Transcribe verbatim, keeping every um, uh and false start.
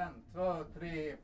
En, två, tre.